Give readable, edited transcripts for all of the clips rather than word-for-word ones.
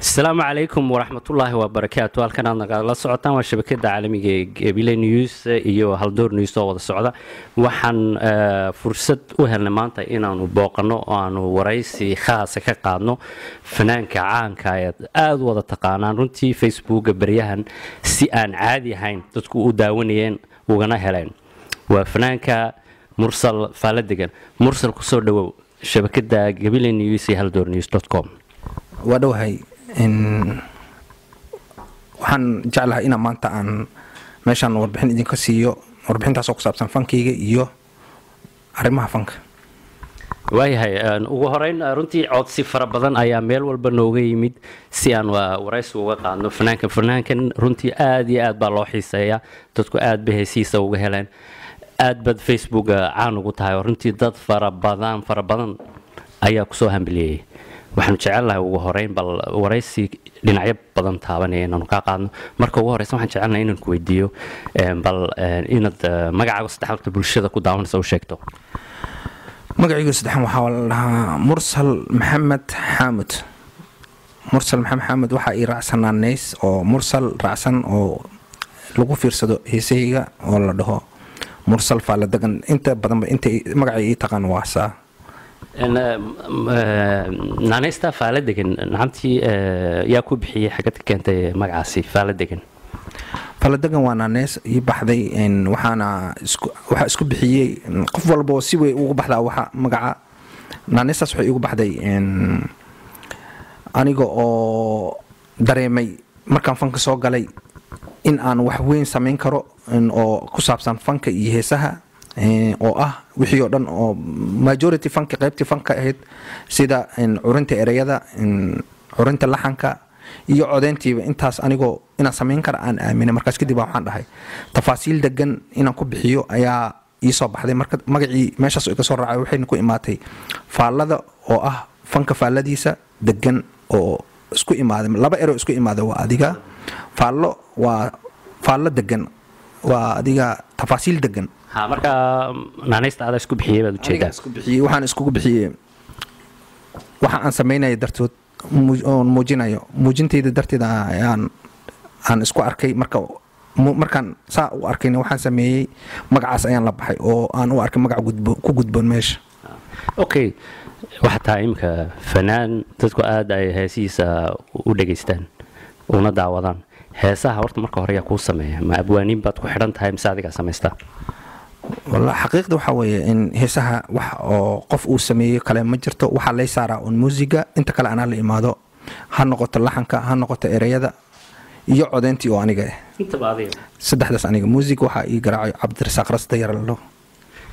السلام عليكم ورحمة الله وبركاته. القناة نقالا سعودان والشبكة العالمية قبيلة نيوز إيو هالدور نيوز ووضع السعودة وحن فرصة وهرنمانتا إنا نبوقنا وانو ورئيسي خاصة كقادنا فنان كعان كايد آد وضع تقانا ننتي فيسبوك بريهن سيان عادي هين تتكو داونيين وغنا هلين وفنان كمرسل فالدقن مرسل قصور دو شبكة قبيلة نيوز هالدور نيوز .com ودوهي waxaan jeclahay inaan maanta aan meeshaan warbixin idinka siiyo warbixintaasoo ku saabsan fankayga iyo arrimaha fanka waayahay ugu horeyn runtii codsi fara badan ayaa meel walba nooga yimid si aan waraysi uga qaadno fanaankan runtii aad iyo aad baa loo xiiseeyaa dadku aad bay heysiisa uga heleen aad bad Facebook caan ugu tahay runtii dad fara badan ayaa ku soo hambaliyay waxaan jecelahay ugu horeyn bal waraysi dhinacyo badan taabanay inaan ka qaadno marka ugu horeysan waxaan jecelahay inaan ku weydiiyo bal inaad magacaaga saddexda bulshada ku daawanayso oo sheegto magacaaga saddexan waxa la Mursal Muhammad Xamud waxa ay raacsanaanays oo Mursal raacsan oo lagu fiirsado heesayga oo la dhaho Mursal Faladagen inta badan inta magacay taqaan waasa أنا نستا فالدقن نعمتي ياكوب حي حاجتك كانت مقعسي فالدقن وانا ناس يبحثي إن وحنا اسكوب حي قف والبوسي وبحلا وح مقع نانستا صحي يبحثي إن أنا جو دريمي مركان فنك سوق علي إن أنا وحوين سمين كرو إن أو كسب سام فنك يهسها وأه وحيودن أو majority فانك قريبتي فانك هيد سيدا إن عرنت إريادا إن عرنت اللحنك يعودنتي إنتاس أنا جو إن سمين كر أنا من مركز كده بحن رهاي تفاصيل دجن إن كوب حيو أيا يصاب هذا مركز مجي ماشى سويك صور عاوي حين كوي ماتي فالله وأه فانك فالله ديسا دجن أو سكو إمادة لا بقرأ سكو إمادة وأديكا فالله وفالله دجن وأديكا تفاصيل دجن ها مركا نانيست هذا سكوب حيه بدو تشيدا وحان سكوب حيه وحان سمينا يدرتو موجينا يو موجينتي يدرتي دا يعني عن سكو أركي مركان سا وأركينا وحان سمي مقعس أيان لبحي أو أنا وأركي مقع كوجد بون مش أوكي واحد تايم كفنان تذكر هذا هسيسة وداجستان ونضع وضان هسا هورت مركا هريا كوسمي مع أبوانين بات كحرن تايم ساعدك سمستا والله حقيقة وحوي إن هسها وح قف وسمي كلام مجرته وحلي سارة الموسيقى أنت كلا أنا اللي ما ذا هالنقطة اللحنك هالنقطة إريادة يقعد أنت وأنا جاي أنت بعدين صدق دس أنا جاي موسيقى وحقي قراء عبد الرزاق رصد يرى له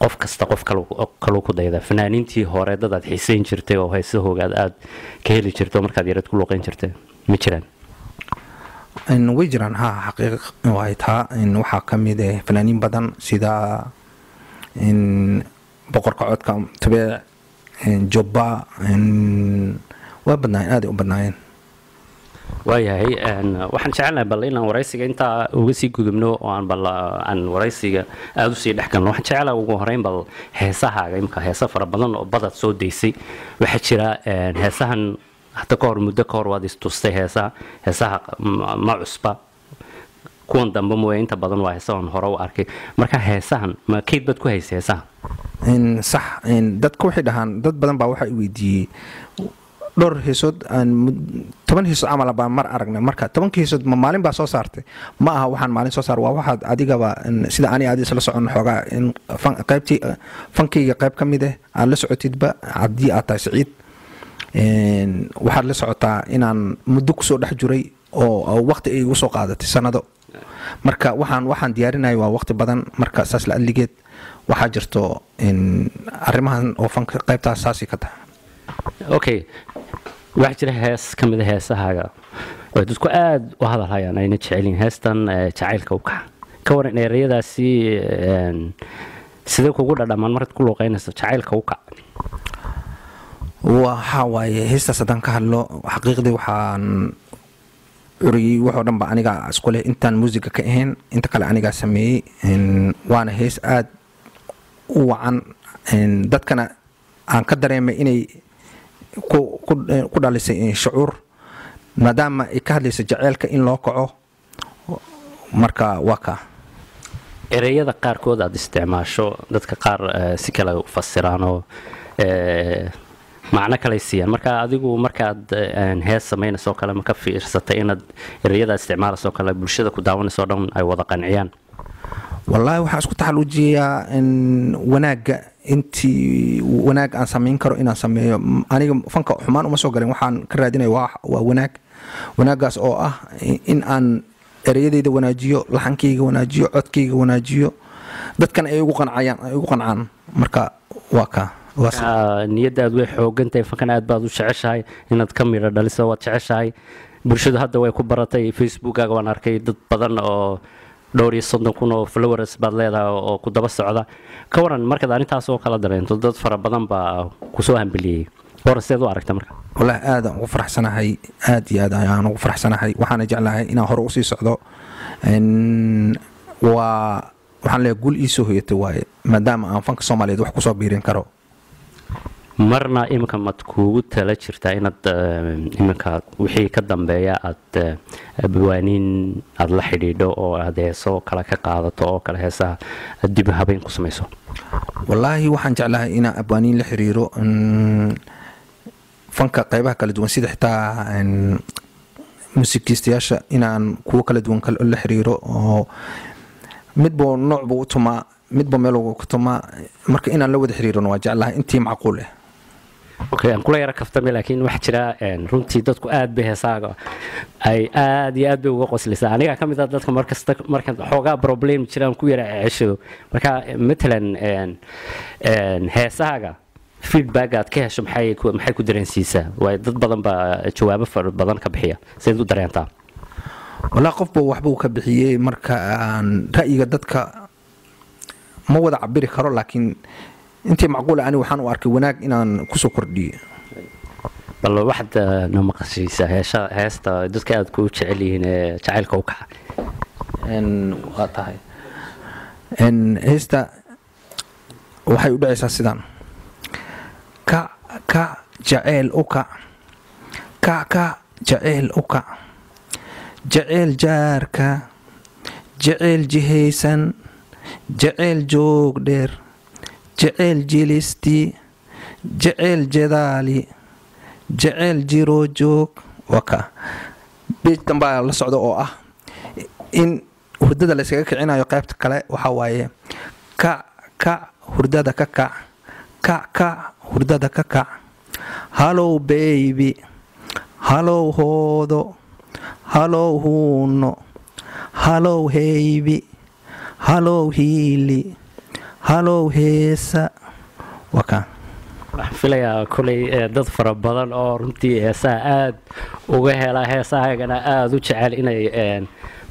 قف كست قف كلوكو ده فنانين تي هريدة ده حسين شرته وهسه هو قاعد كهلي شرته مركات يرد كل وقين شرته مجران إن وجران ها حقيقة وايتها إن وحكم ده فنانين بدن سيدا إن بقر قعد كم تبع إن جبا إن وبناين هذه وبناين ويا هي إن وحن شعلنا بلينا ورئيسك أنت وقسيك جمنو عن بل عن ورئيسك هذا الشيء اللي حكمنا وحن شعلنا وجهرين بل هسها يمكن هسافر بدن بدت سود ديسي وحن شرا إن هسهن حتى كور مدة كور وادي استوسته هسا معصبة كون دم بموين تبادن وهسان هراو أركي مركه هسان ما كيد بدكو هسان إن صح إن دت كوحي دهان دت بدن بواحد ويدي دور هسود أن تبان هسود عمل بمر أرجنا مركه تبان كهسود مالين بسوسارته ما هو حن مالين سوسار وواحد عادي جوا إن سيدا أنا عادي سلسة عن حقا إن فن قابتي فنكي قاب كم ده على سعودي بقى عادي عطى سعيد waxaad la socotaa inaan muddo ku soo dhex jiray oo waqti ay ugu soo qaadatay sanado marka waxaan diyaarinay waa waqti badan marka saas la anligeed waxa jirto in arrimahan oo fanka qaybta saasi ka tahay okay wax jira hees kamid heesahaaga ودكتور آد وهذا هاي أنا نتشعلين هستن تعال كوكا كورن الرياضة سي سيدك وقول هذا ما مرت كله قينا تعال كوكا وحوي هسه صدق كهلو حقيقي وحن ري وحرم بأني قاعد أسكوله إنتان موسيقى كهين إنت كلا أني قاعد سمي إن وأنا هس آد وعن إن ده كنا عن قدر يعني إني كود على الشعور مدام إكهل سجعلك إن لاقعه مركا واقع. إريا ذكر كود على استعمال شو ذكر قار سكلا فسرانه معناه كلاسيان مركا أديكو مركا إنها سمين سوكا لما كفي إرساتين إريا استعمال سوكا لبلشة كوداون صارون أي وضع قنعيان. والله وحاسكو تحلوجيا إن وناج أنتي وناج أن سامين كرو إن سامي أنا فنك حمان وما سوقي وحن كرادين واح ووناج وناجس أو إن أن إريدي ده وناجيو لحنكي وناجيو عتكي وناجيو بس كان أيقون عيان أيقون عن مركا واقع وصل نيدا ذوي حوجنتي فكان عاد بعض الشعش هاي إن تكمل هذا لسه وتشعش هاي برشد هذا ويكبرتي فيسبوك أقوى أركي ضد بدرنا أو دوري صندوق كونه فلورس بدلها أو كده بس هذا كورا المركز أنا تحسوا كلا درين تضد فربضان با كسوهم بلي ورسته دوارك تمرك والله هذا وفرح سنة هاي هادي هذا يعني وفرح سنة هاي وحنا جعلها إن هروسي صعداء إن وحنا نقول إيسه يتواي ما دام أنفك الصومالي دوح كسبيرين كرو مرنا إما كم تكو ثلاث شرتين إما كات وحي كدم بياعت بوانين الله حديده أو هذا سو كلا كقاعدة أو كلا هسا الدبها بين قسميسو والله وحن جعلها إنا أبوانين لحريرو فنك قيبها كالدون سيد حتى موسيقى استياشة إنا كوا كالدون كل حريرو مدبو نعبو تما مدبو ملو كتما مرك إنا لود حريرو نواجه الله أنتي معقولة أوكي أنا كلها ركبت مني لكن وحشرة رنتي دتك قاعد بها ساقة أي قاعد بوقوس لسا أنا كم إذا دتك مركز حوجا بروبلم شرام كويرة عشوا مركا مثلاً هي ساقة فيدباكات كهش محيكو درين سيسا وضد بدن بشواب فر بدن كبحية سيدو درين طا ولا قف بوحبو كبحية مركا رأي دتك ما وضع عبير خرو لكن أنت معقولة أنا وحن وأركي وناك إن كسكر دي. والله واحد نوم قصيسة هيستا دوس كده كوتش علي هنا تعال كوكا. إن وقتها إن هيستا وحيودع السودان. كا جعل أوكا كا جعل أوكا جعل جاركا جعل جهيسن جعل جوقدر جعل جلستي جعل جدالي جعل جروجوك وكا بيت تنبا الله سعوده أوه إن هرددا لسيك عنا يقابت كلا وحواي كا هرددا كا هرددا كا هالو بيبي هالو هودو هالو هونو هالو هيبي هالو هيلي هالو هيسا وكا فيلا كلي ضد فربضان أو رمتي هساء آد وجهلا هساء جنا آد وتشعل إني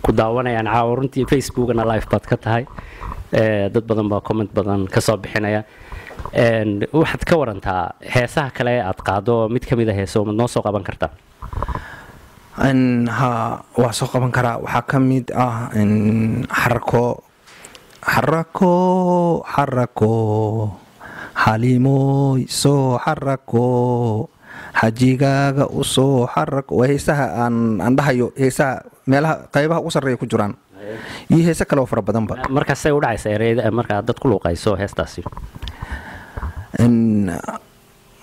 كداونا يعني عورنتي فيسبوك أنا لايف باتكت هاي ضد بدن باكومنت بدن كصاب حنايا وحد كورنتها هساء كلا أتقعدوا متكم إذا هساء من نص قبنا كرتا إن ها وسق قبنا كرا وحكمت إن حركوا حليمو سو حركوا حجيجا وسو حرك وهيسها عندها يو هيسها مالها قيبها وصل ريكو جران يهيسها كلو فرب دمبا مركز سيود عيسى ريد مركز عدد كلو قيسو هيستاسي إن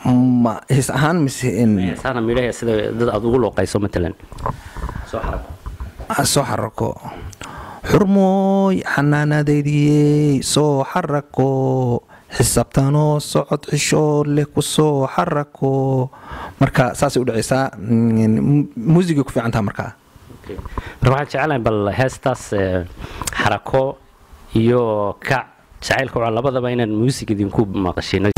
ما هيسهان مس إن هيسهان ميله هيسه عدد كلو قيسو مثلاً سو حركوا حرموي حنانا ديدي سو حركو حسابتانو صعد عشور لك وسو حركو مركا ساسي ودعيسا موزيقك في عندها مركا ربعا تعالى بل هستاس حركو يو كع تعالكو على بعض بين الموسيقى دي نكوب مقاشينا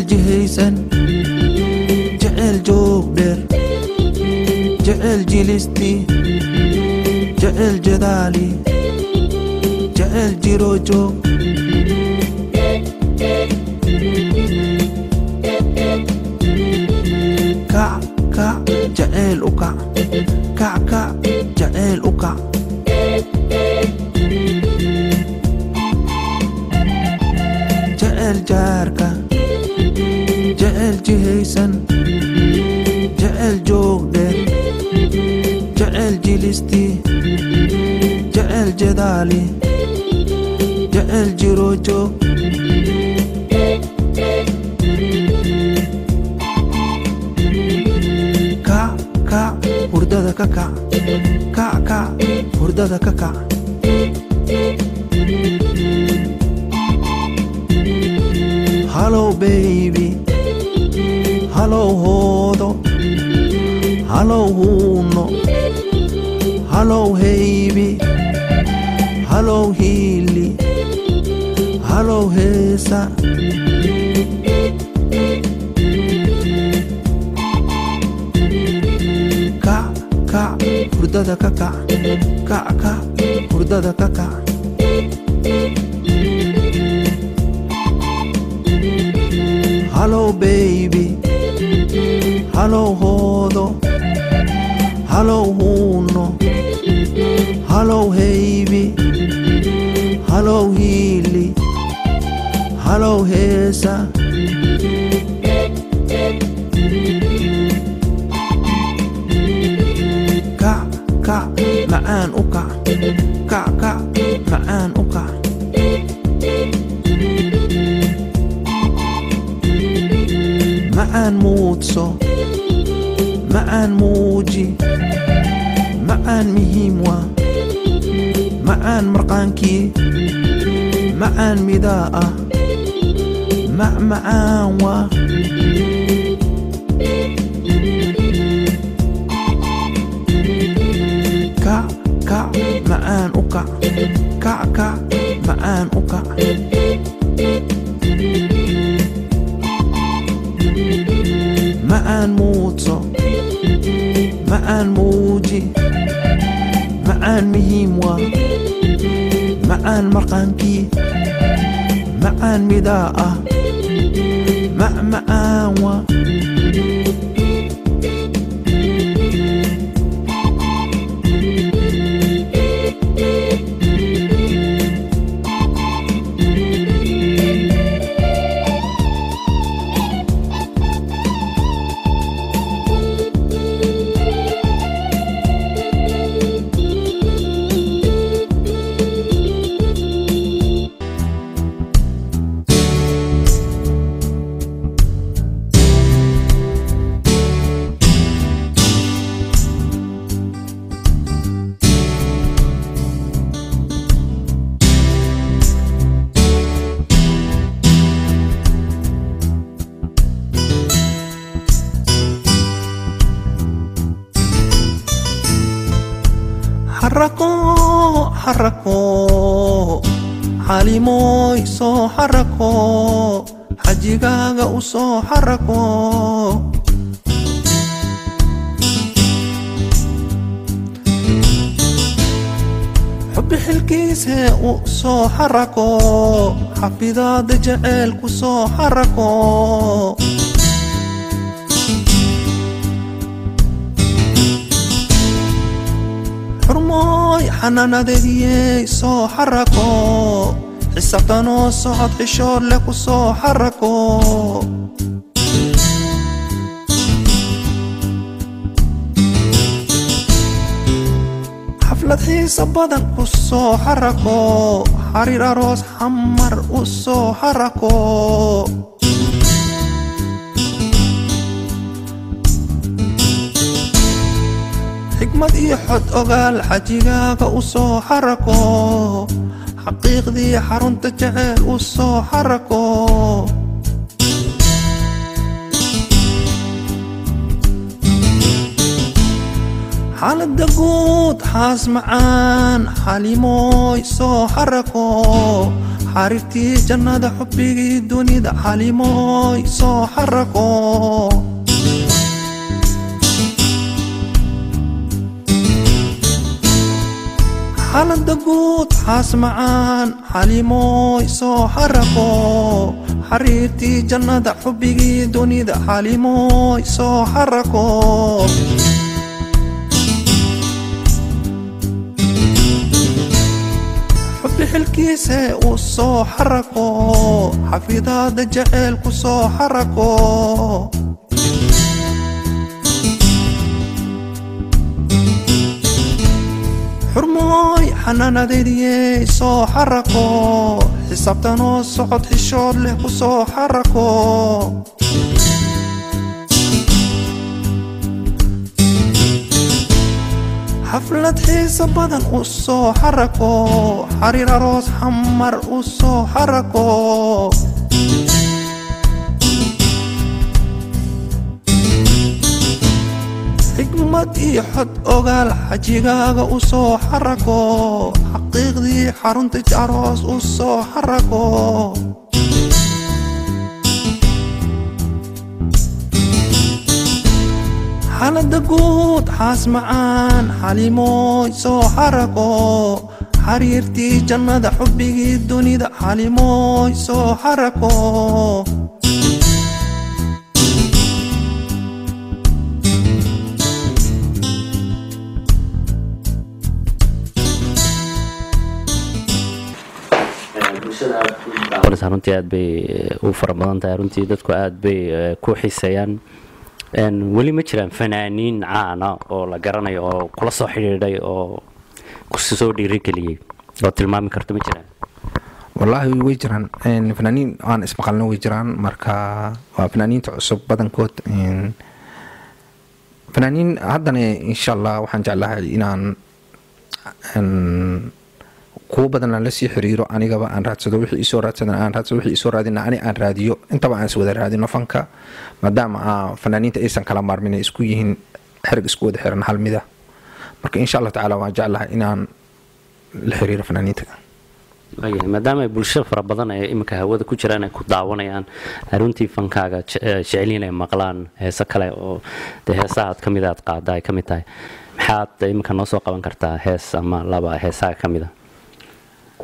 جعل جهيسن جعل جوبدر جعل جلستي جعل جدالي جعل جروجو كع كع جعل وكع كع كع جعل وكع جعل جاركا جعل جهيسن جعل جوغدر جعل جلستي جعل جدالي جعل جروجو كع كع وردة كع كع كع وردة كع Hello baby Hello hodo Hello huno Hello baby Hello hili Hello hesa Ka ka hurdada ka ka Ka ka hurdada ka ka Hello baby Hello hodo Hello huno Hello baby Hello hili Hello hesa Ka ka ma'an uka Ka ka ma'an uka معن موتسو معن موجي معن مهيموا معن مرقانكي معن مداءة مع معاوا كع كع معن أوكع كع كع معن أوكع معن موتسو معن موجي معن مهيموا معن مرقانكي معن مداءة مع معاوا حركو حاليموي سو حركو حجيغاغا وسو حركو حبي حلكيسه وسو حركو حبي داد جعلك وسو حركو حرماي حنانا ديديي سو حركو حسابتانو صعد حشور لك وسو حركو حفلة حساب بدن وسو حركو حرير عروس حمر وسو حركو حكمة يحط أغال حجيغاغا وسو حركو حقيق ذي حرون تجعل وسو حركو حال الدقود حاس معان حالي موي سو حركو حارفتي جنة حبي دوني دا حالي موي سو حرقو حالا دقوت حاس معان حالي موي سو حرقو حريرتي جنة دا حبي دوني دا حالي موي سو حرقو حلكيسه وصو حرقو حفيده دجعل كسو حرقو حرموي حنانا ديدي سو حرقو حسابتنا صعد حشور له كسو حرقو حفلة حيسة بدن وصو حركو حرير روس حمر وصو حركو حكمتي حد أغال حجيغاغا وصو حركو حقيق دي حرون تجاروس وصو حركو حالا دقوت حاس معان حالي موي سو حرقو حريرتي جنة دا حبي دوني دا حالي موي سو حرقو runtii aad bay u farabadan tahay runtii dadku aad bay ku xiisayaan أن ولي مجرم فنانين عانا أو لجرنا أو كل صاحي ردي أو كسر رجلي أو تلمام كرت مجرم والله ويجران إن فنانين عن اسم قلنا ويجران مركا وفنانين تعصب بدن كوت إن فنانين عدنا إن شاء الله وحنجعلها إنان إن كوبدنا لسي حريرو أنا جب أن راتسدوح إسورات أنا راتسدوح إسورات إن أنا راديو أنت طبعا سود الراديو نفنكا مدام فنانين تأيسن كلام عارمين إسكويهن حرق إسكود حرن حال مذا بركة إن شاء الله تعالى وجعلها إن الحريرة فنانين أيه مدام بولشف ربضنا إمك هود كوشرنا كدعونا يعني هرونتي فنكا شعلينا مقلان سكلا ده ساعات كم إذا تقعد كم إذا حات إمك نصوق وانكرتها هس أما لبا هسا كم إذا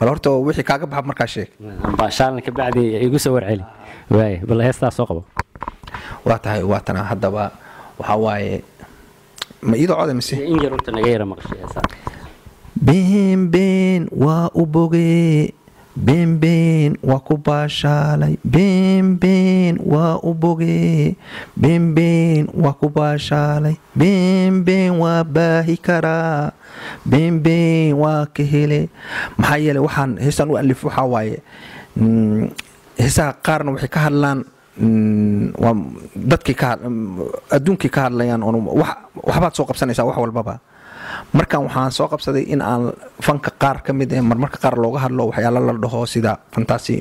بالورتو وحي كعب بحب مركاشيك. باشان لك بعدي يقوس ورعلي. وعي بالله يستع سوقه. واتها واتنا حدا با وحواي ما يدو عادة مسي. إنجر وأنت نغير مقشي يا سعد. بين وأبوغي بين وكوباشالي بين وأبوغي بين وكوباشالي بين وباهيكرا بين وكهلي محيله وحن هسان وألف وحواي هسا قارن وحي كهلان وددكي كهل أدونكي كهلان وحبات سوق بسنة يسا وحوال بابا markan waxaan soo qabsaday in aan fanka qaar kamid ah marmarka qaar looga hadlo waxyaalo la dhaho sida fantasy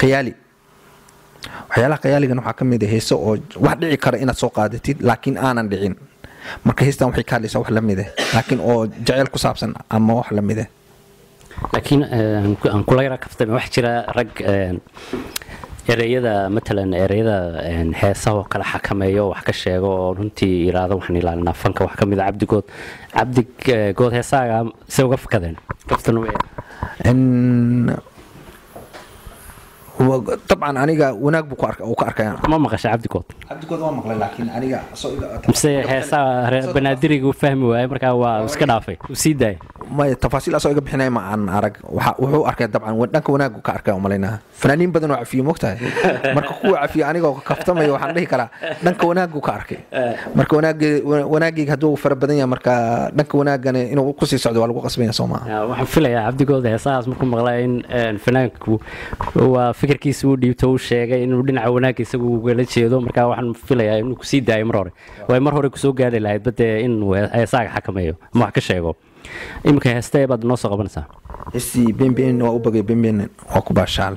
qiyaali waxyaalaha qiyaaliga waxa kamid ah heeso oo wax dhici kara inaad soo qaadatid laakiin aanan dhicin marka heestan waxay ka hadlaysaa wax la mid ah laakiin oo jacayl ku saabsan ama wax la mid ah laakiin aan kula yara kaftay wax jira rag ereyada مثلا ereyada heesaha oo kala xakameeyo wax ka sheego oo runtii iraado waxaan ilaalinaa fanka wax kamid cabdi god heesaha si uga fakadeen qoftan weey طبعا aniga wanaag buu ku arkayaan ma maqashay cabdi god waa maqlay laakiin aniga soo iga heesaha reer banaadirigi u fahmi waayay marka waa iska dhaafay u sii daay ما التفاصيل أسوأ بحنا ما عن عرق وهو أركض طبعا ونك وناجو كأركض ومالنا فنانين بدنا عفية مقتها مركو عفية أنا جو كفتم أيوة حنلي كلا نك وناجو كأركض مركو ناج وناجي هدو فرب بدنيا مركا نك وناج أنا إنه قصي سعد والله قصي بين سوما وحفلة يا عبد الجود يا صاحب مكم مغلين فنانك وفكر كيسو ديوتو شيء إنه بدنا عوناك يسوي قلت شيء ده مركا واحد حفلة يا إنه كسيد دايم راري ومر هوري كسوق قال لي بدي إنه يا صاحب حكم أيوة ما حكش شيء إمكن هستي بعد نص قبلنا. إستي بين وأوبري بين وأكبر شال.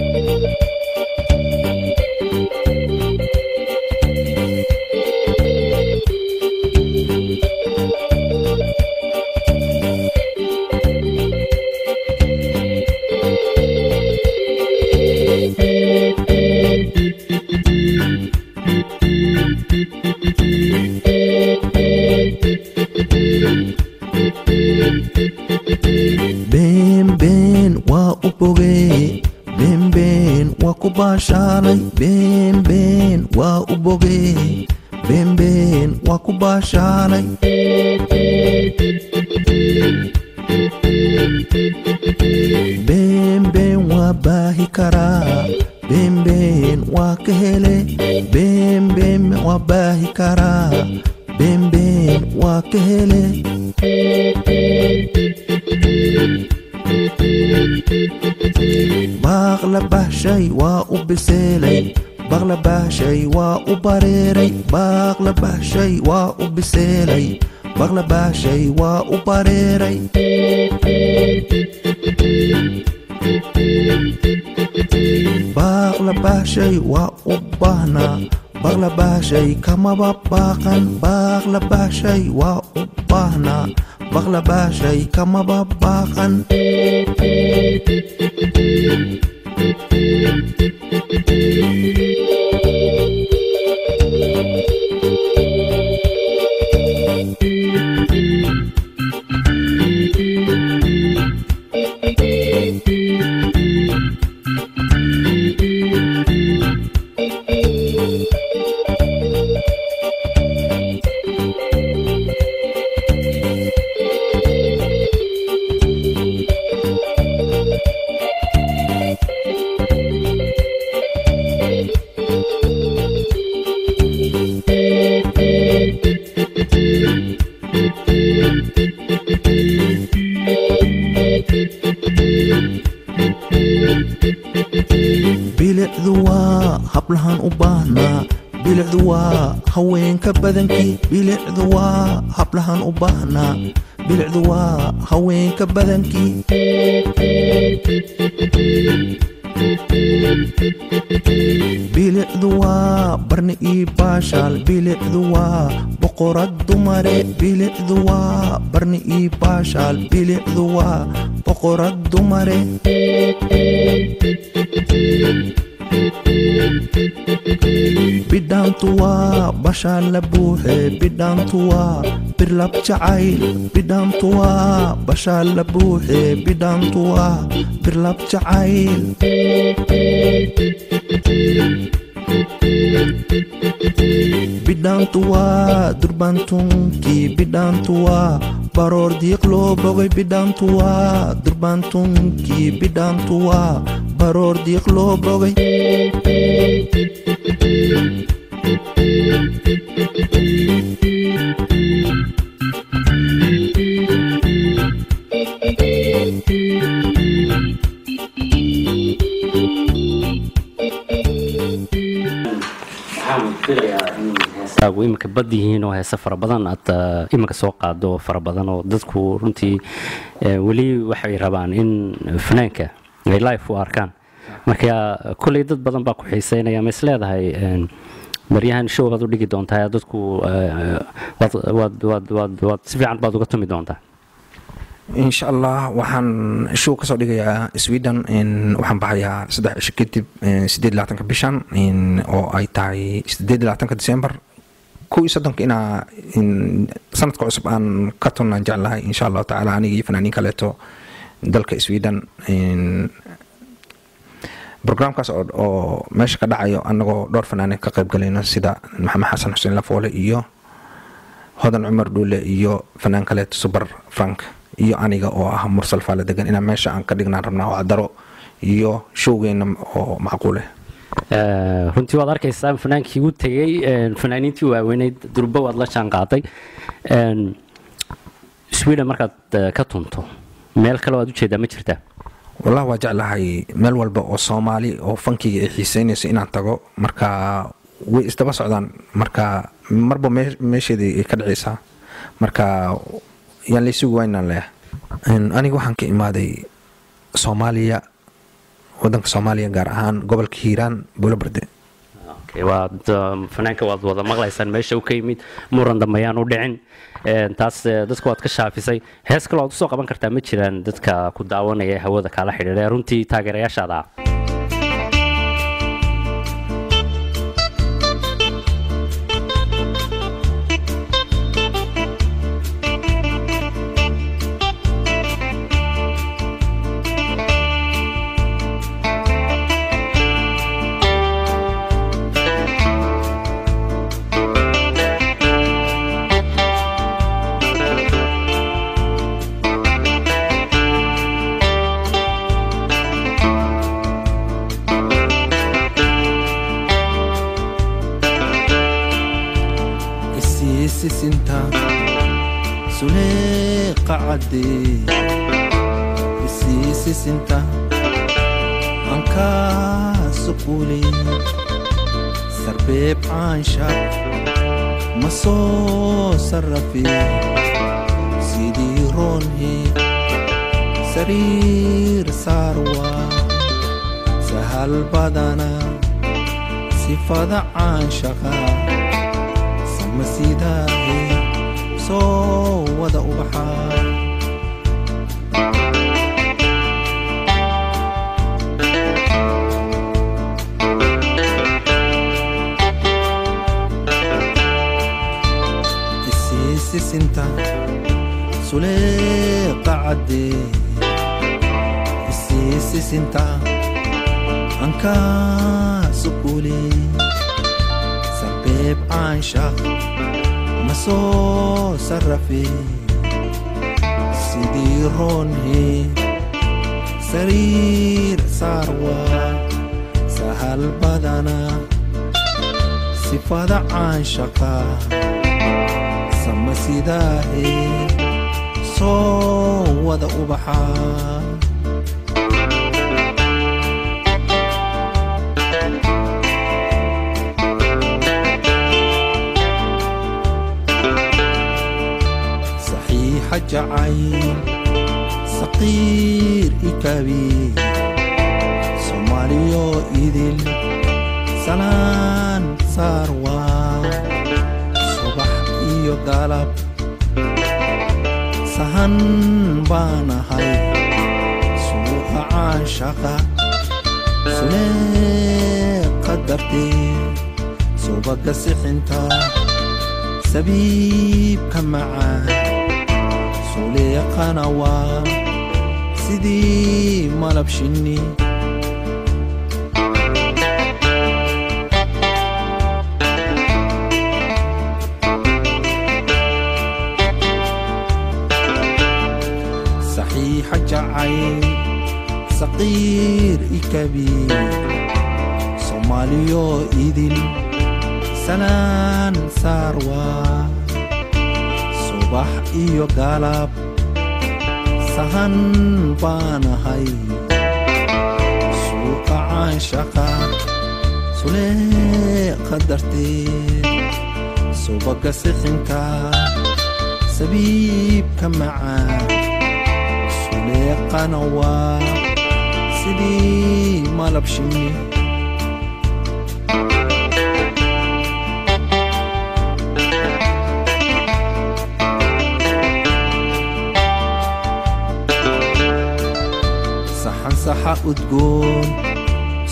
بين وأبوغي بين وكباشاني بين وباهي كرا بين وكهلي بين وباهي كرا بين وكهلي بغلبه شيء وأبسلي بغلبه شيء وأبريري بغلبه شيء وأبسلي بغلبه شيء وأبريري بغلبه شيء وأبهنا بغلبه شيء كما بباقن بغلبه شيء وأبهنا بغلبه شيء كما بباقن بالعذوة حبلها نقبهنا بالعذوة هوينك بذنكي بالعذوة برنئي باشال بالعذوة بقرة دمري بالعذوة برنئي باشال بالعذوة بقرة دمري بدان توا بشان لبوه بدان توا برلب تعيل بدان توا بشان لبوه بدان توا برلب تعيل بدان توا دربان تونكي بدان توا برور ديقلو بغي بدان توا دربان تونكي بدان توا برور ديقلو بغي وإمك بدي هنا وهي سفر بدن أتا إمك سوق عدو فر بدن ودتكو رنتي ولي وحي ربان إن فنانك لايف وأركان مكيا كل يدت بدن باكو حسين يا مثل هذا هاي بريان شو بدو لقي دونت هاي دتكو وات سبيع عن بدو قطمي دونت إن شاء الله وحن شو كسر يا سويدن إن وحن بعيا صدق شكيت سديد لاتن كبشان إن أو أي تاعي سديد لاتن كديسمبر كوي صدق إنا إن سنة كعصب أن كترنا نجعلها إن شاء الله تعالى عنيجي فنانين كلتو دلك السويدان إن برنامج كاس أو مش كدعيو أنه دور فنانين كقرب قلنا سيدا محمد حسن حسين لفولة إيو هذا العمر دول إيو فنان كلتو سوبر فرانك إيو عنيجا أو أهم مرسل فالدجن إنا مش عن كدينا رمنا وعذره إيو شو جينا أو معقوله. runtii waad arkaysaa fanaankii uu tagay fanaaniintii waaweynay durba waad la jaan qaatay Sweden markaad ka tunto meel kale waad u jeedaa ma jirtaa wallahi waa jeclahay meel walba oo Soomaali oo fankiga ay xiiseynayso inaan tago marka way isdaba socdaan marka marba meesheedii ka dhicaysaa marka yaan la soo waynaan leh aniga waxaan ka imaaday Soomaaliya ودنك سوماليا قارهان قبل كيران بولا برد. أوكي واد فنانك واد واد مغلى سن ماشي وكيميد مرن دميان ودعين تاس دتك واد كشافي سي هس كل عضو سوق بنكرت متشلن دتك كداون إيه هو ذك على حيل رنتي تاجر يا شذا.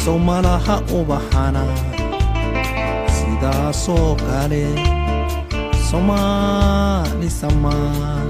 Somalaha ubahana, sida so kale Somali samaan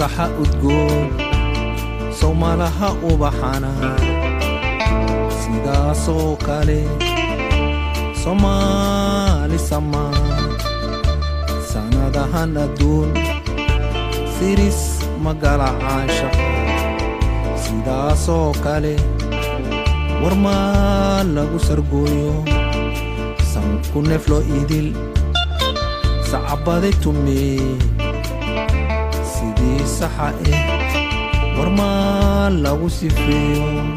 صحا أتقول صومالها وبحانا سيدا سوكالي صومالي سما سندها ندون سيريس مقال عاشا سيدا سوكالي ورمال لغو سرقويو سنكون فلو إيديل سعبادي تمي صحة ورما لو سفيهم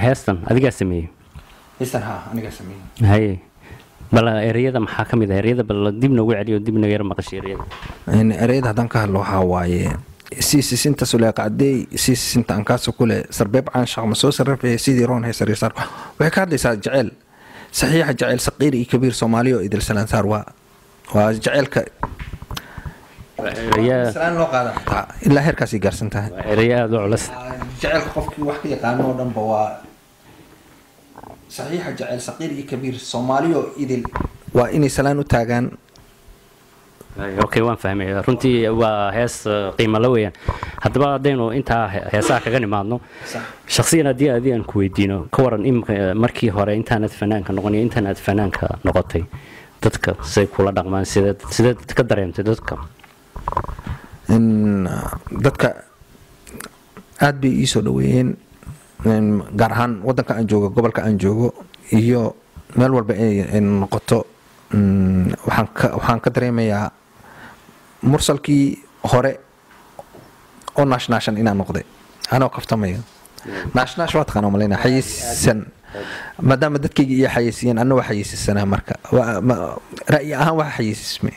هستن أديك أسميه هستن ها أنا كأسميه هاي بلا إريدة محاكمة ده إريدة بلا دبنا وعليه ودبنا غير مقصي إريدة إن إريدة هذا كله هواي سيس سنت سلاك عدي سيس سنت أنكاسو كله سربيب عن شغل مسوس رفي سيدي رون هي سري صار وهكذا ساد جعل صحيح جعل صقيري كبير صومالي وإدري سلان صار وجعل ك سلان لو قاله إلا هركاسي جرسنتها إريدة دولس جعل خوفك وحكي قانون دمبوا صحيح جعل صغير كبير صوماليو إذل وإني سلانو تاجان. أوكي وان فهمي رنتي وهاس قيمة لويا هذا بعد إنه أنت هاساك غني معنا شخصيا دي أن كويدينو كورن إم مركي هراء إنترنت فنان كنغني إنترنت فنان كنقطي تذكر سيكولا دعمان سيد تقدر يوم تذكر إن تذكر أدب يسولوين قارهان ودن كأن جوجو قبل كأن جوجو يو ملول بقى إن قطو وحن كدري ميا مرسل كي هراء أو ناشناشن إنا نقدي أنا وقفت ميا ناشناش وقت كانوا ملينا حيس سن مدام بدت كي حيسين أنا وحيس السنة مركا رأيي أهم وحيس اسمي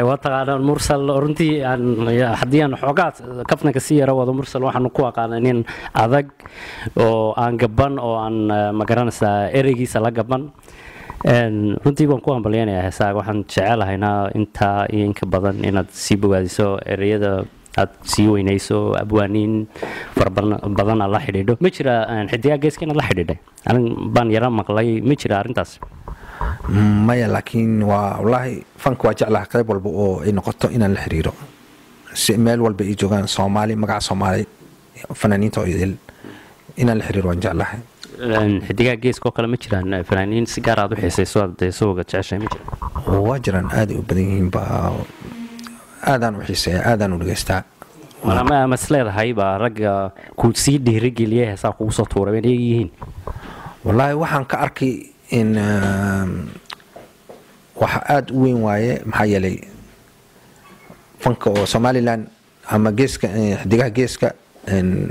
وطبعا المرسل رنتي عن حديان حوقات كفنا كسيرة وهذا مرسل واحد نقوى قانين عذق أو عن جبان أو عن مكران سا إريجي سلا جبان رنتي بنقوى بليانة هسا واحد شعلها هنا أنت ينك بدن إن تسيبوا هذه سو إريدا تسيو ينيسو أبوانين فربنا بدن الله حديده مشرا حديا جيس كنا الله حديده أنا بان يرام مقلاي مشرا رنتاس مايا لكن والله فانك واجعلها قريب والبقو إن قطو إن الحريرو سئمال والبقي جوغان صومالي مقع صومالي فنانين تويدل إن الحريرو وانجعلها حديقا جيس كوكلا مجران فنانين سيجارة دوحي سيسواد سوغة تعشي مجران واجران آدي وبديهين با آدان وحيسي آدان ولغيستا وانا ما مسليد هايبا رقا كود سيدي رقي ليه ساقو سطورة بين ايهين والله وحان كأركي إن وحقات وين واي محيلي فنكو Somaliland أما جيسك حديقة جيسك إن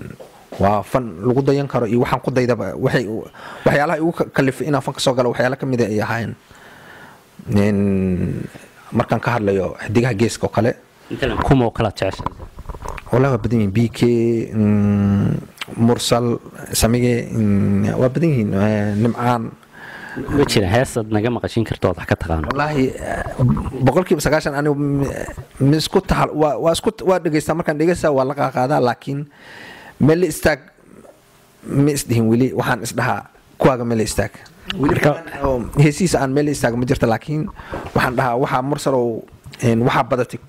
وفن لقدر ينكر يوحن قدر إذا وحي وحياله يوك كلف إنا فنك سوقل وحياله كم إذا يهين إن مركان كهر ليو حديقة جيسك وقلة كم وكلا تعيش؟ والله بدين بيك مرسل سميجي وبدين نمعان. وشين هسه نجمع قشين كرتوض حكت غان. والله بقولك بس عشان أنا مسكت حل واسكت وادق استمر كان دقيسة والله كذا لكن ملي استك مستهين ولي وحن استها كواج ملي استك. هسيس عن ملي استك مجرت لكن وحن ده وحن مرسل وحن بدتك.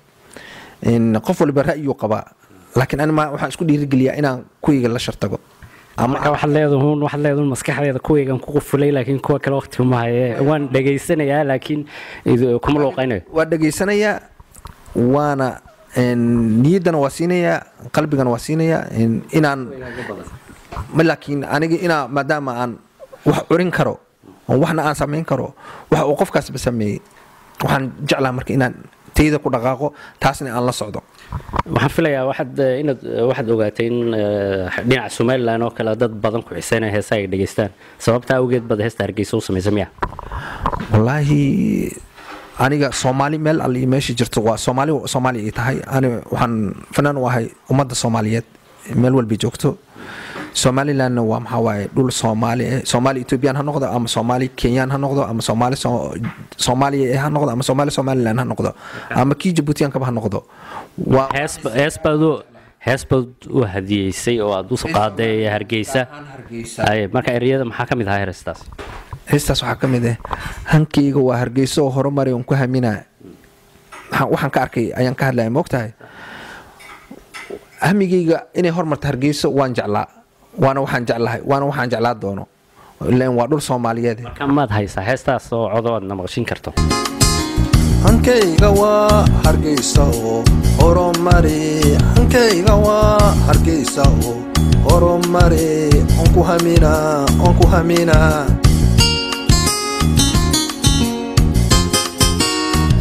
إن قفل برأيه قباء لكن أنا ما وح أشكو دي رجلي أنا كوي قل شرطة أما كواحد لا يظهرون واحد لا يظهرون مسكح هذا كوي كم قفلي لكن كوا كل وقت هم هاي وان دقي سنة يا لكن إذا كم لقينا ودقي سنة يا وأنا نيدا وسينة يا قلبي كان وسينة يا إن أنا لكن أنا إنا ما دام أنا وحورين كرو وحنا أنا سامين كرو وحوقف كاس بسمي وحن جعله مركينا تيدا كل دقاقه تحسني الله صعده. محفل يا واحد وقتين دينا سومال لأنه كلا ضد بدن كويسين هي سايق دجستان سببتها وجد بدها استرجيسو سميزمية. والله أنا جا سومالي مال اللي ماشي جرتوا سومالي إتهاي أنا وحن فنان وهاي ومد الصوماليات مال والبيجوكتو سومالي لأنه وام هواي دول سومالي إثيوبيان هنقدر أم سومالي كينيان هنقدر أم سومالي هنقدر أم سومالي لأن هنقدر أم كي جبوتيان كبه هنقدر. هسبد وهدي سي أو دوس قاضي هرجيسة أي مركز الرياض محاكم ذا هرستاس هرستاس محاكم ذا هنكي هو هرجيسة هرمري يمكنها منا وحنكاركي أيان كهلا موقتها أهم يجي إني هرمت هرجيسة وانجلا وانا وحان جعلها دونه لين وادول صوماليات كماد هيسا هيستا سو عضونا مغشين كرتو هنكيغوا هرقيسا هرمري هنكيغوا هرقيسا هرمري انكو همينا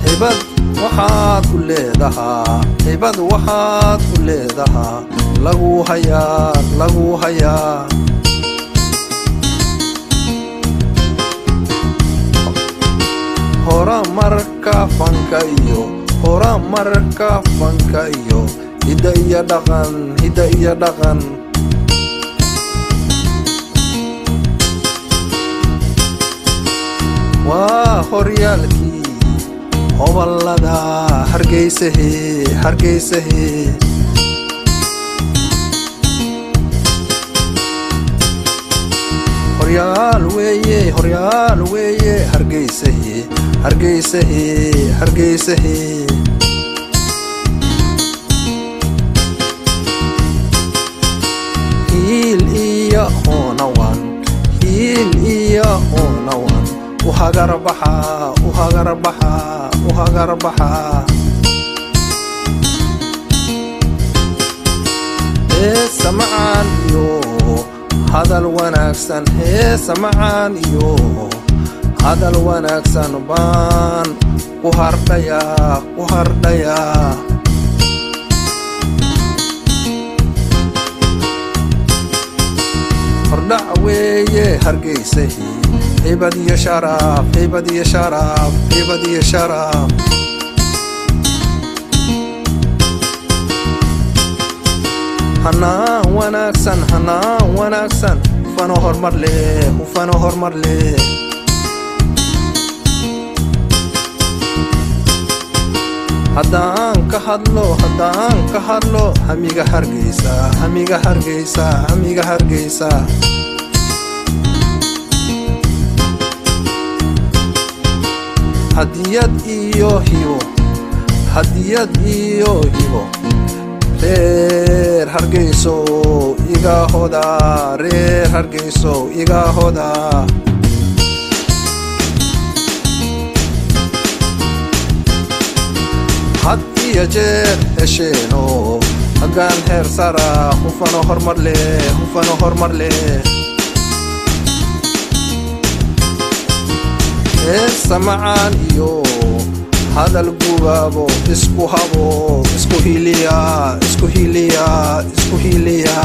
هباد وحاد كليدها لغو هيا هورا مركا فانكايو هدايا دغن وهوريالكي هوبالادا هرقيسهي هريال ويه هرقيسهي هيل إيا هونوان وحاقر بحا سمعان يو هذا الوناكسن بان وهرديا هردعوية هرقيسه عبادية شرف هنا وناكسن فانو هرمرلي هدان كهدلو همیگه هرگیسا هدیت ایو هیو ریر هرگیسو ایگا هدا هدیه جر اشینو اگان هر سرا خوفانو هرمرله سمعان ایو هذا الجوابو اسكو هيليا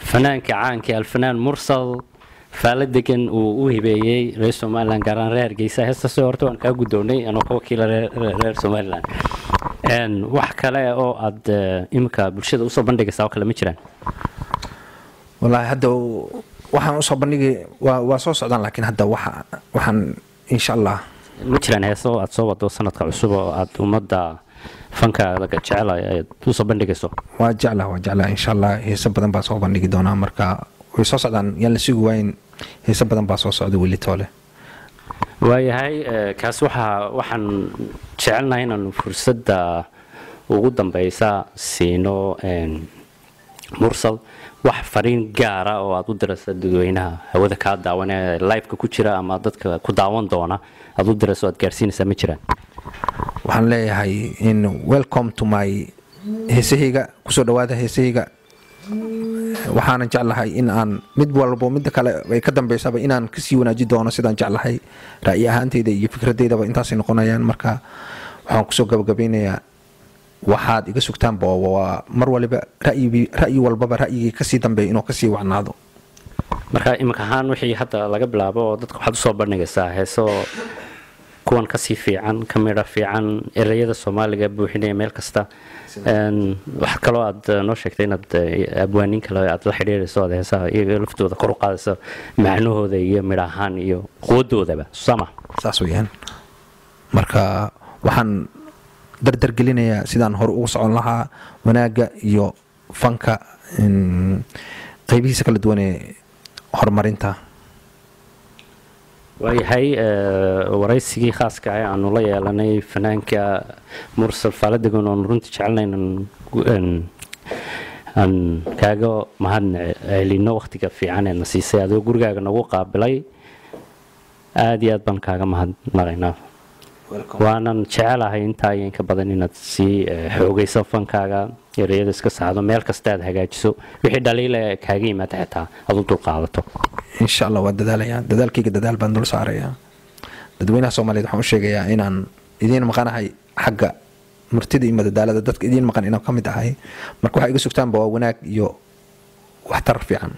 فنانك عانك الفنان مرسل فالدجن وهبيي رئيس سوماليلاند قران رير جيسا هسه soo horto aan ka guddoonay anoo wakiil reer Soomaaliland een wax kale oo aad imka bulshada u soo bandhigaysaa kale ma jiraan wallahi hadda waxaan u soo bandhigay waa soo socdaan laakiin hadda waxaan insha Allah ma jiraan heeso aad soo wado sanadka cusub oo aad umada fankaada ka jecelayd u soo bandhigayso waa jecelahay insha Allah heeso badan baa soo bandhigi doonaa marka ويسوع صدقاً يلا سيقوين هي سبباً بسوع صعد واللي طاله. وهي كاسوحة وحن شعلنا هنا الفرصة وجوداً بيسا سينو مرسل وحفرين جارة وعدو دراسات دوينها هو ذا كاد دعوانا لايف كوتشرة أما ضد كدعوان دونا عدو دراسات كارسين سميتشرة. وحن لي هاي إن welcome to my هسيجا كسر دواده هسيجا waxaan jeclahay in aan mid walba mid kale ay ka dambeysaba in aan kasii wanaajin doono sidaan jeclahay ra'yi ahaantayda iyo fikradeydaba intaas ay noqonayaan marka waxaan ku soo gabagabeynayaa waxaad iga sugtaan boowa mar waliba ra'yi walba ra'yiga kasii dambeey inuu kasii wacnaado marka imka ahaan wixii hadda laga bilaabo dadka waxaad soo bandhigaysaa heeso kuwan kasii fiican kamera fiican erayada Soomaaliga buuxinay meel kasta een wax kale oo aad noo sheegtay inaad abwaanin kale aad la xiriirayso heesaha iyo laftooda kor u qaadayso macnahooda iyo mirahan iyo qodoodaba sama saas weeyaan marka waxaan dardar gelinayaa sidaan hor ugu socon lahaa wanaaga iyo fanka qaybihiisa kala duwan ee horumarinta وهي ورئيسي خاص كعي عن الله يعلني فنان كمرسل فلادقون ونرنتج علينا أن كاجو مهن لنا وقتك في عنا النسيسة هذا وجرجع نوقع بلاي أديات بنكاجا مهن مرينا وأنا نشعل هاي إنتاين كبدني نتسي حوجي صفن كاجا يريد يسكت هذا ملك استاد هجاج سو بحد دليل كاجي ما تحتها هذا توقعته إن شاء الله ودداليان ددال كي ددال بندل صاريا ددوينا سومالي دحوم شجيا إنن إذين مكان هاي حقة مرتدي إما ددالة ددك إذين مكان إنه كم دهاي مركوح يجلس كتان بواوناك يو واحترف يعني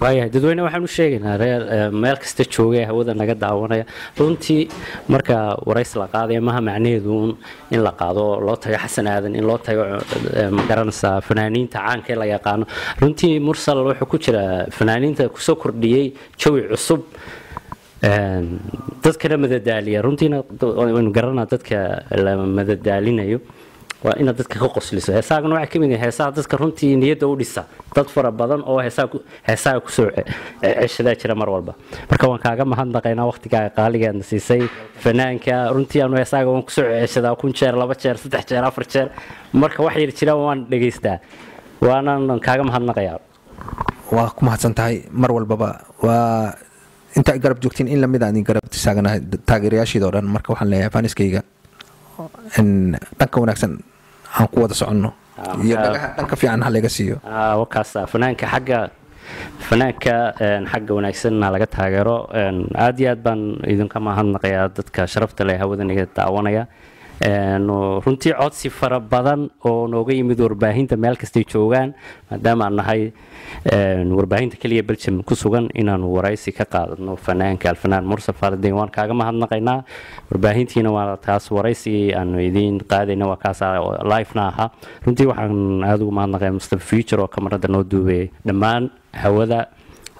وايه ددوينا واحد مشجينا ريال مالك استشوجيا هودا نجد دعوانا رنتي مركا ورئيس القاضي مها معنيه دون إن القاضي لا تيجي حسن هذا إن لا تيجي مقارنة فنانين تعان كلا يقانو رنتي مرسل روح كتير فنانين تكسر ديي شوي عصب تذكر ماذا دالية رنتينا مقارنة تذكر ماذا دالينا يو وأنا أتذكر قصص لسه هسا كنوع كمين هسا أتذكر هم تينية دول لسه تطفر بدن أو هسا كسر عشرة مرة والله بركون كأجمع هندا قينا وقت كقالي عند سيسي فنان كرنتي أنا هسا كون كسر عشرة كون شر لبعض شر ستة شر أفر شر مركب واحد يشيله وان لقيسته وأنا كأجمع هندا قيار وكم هتنتهي مرة والله وأنت قرب جوكتين إن لم يدعني قرب تساعنا تغيير أشي دوران مركب حلية فانيس كيجا إن تكون أحسن عن قوة صعنه. يبقى في عن هالجسيو. وكاسة فنان كحاجة فنان كحاجة ونحسن على جت هاجرو عاديات بن إذا كمان هالنقيادات كشرفت لها وذن يتعاونيا إنه رنتي عاد سفر بدن أو نوعي مدور باهين تملك كستيجوان دام عن هاي نور باهين تكليه بلشم كسوان إن نوريسي كقال إنه فنان كالفنان مرسل فلادقون كأجمع هالنقينا ورباهين تينا وتاس وريسي إنه يدين قاعدين وكاس لايفناها رنتي وحن هذا ما نقي مستف فيتشر وكاميرا دنودو بدمان هذا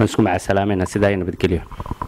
ونسكم على سلامنا سداين بدكليه